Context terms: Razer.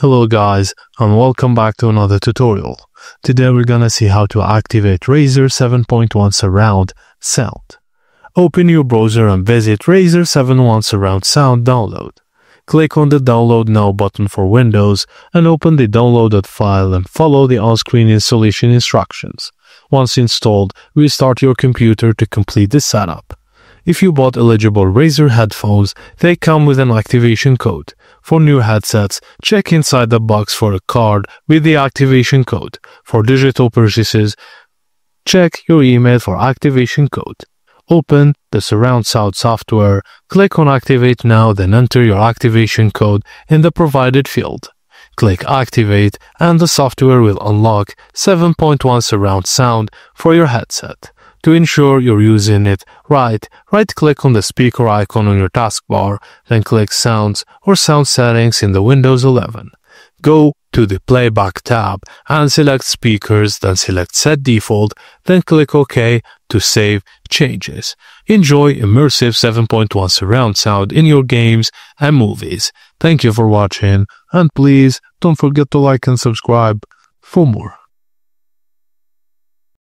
Hello guys, and welcome back to another tutorial. Today we're gonna see how to activate Razer 7.1 Surround Sound. Open your browser and visit Razer 7.1 Surround Sound download. Click on the Download Now button for Windows and open the downloaded file and follow the on-screen installation instructions. Once installed, restart your computer to complete the setup. If you bought eligible Razer headphones, they come with an activation code. For new headsets, check inside the box for a card with the activation code. For digital purchases, check your email for activation code. Open the Surround Sound software, click on Activate Now, then enter your activation code in the provided field. Click Activate and the software will unlock 7.1 Surround Sound for your headset. To ensure you're using it right, right-click on the speaker icon on your taskbar, then click Sounds or Sound Settings in the Windows 11. Go to the Playback tab and select Speakers, then select Set Default, then click OK to save changes. Enjoy immersive 7.1 surround sound in your games and movies. Thank you for watching, and please don't forget to like and subscribe for more.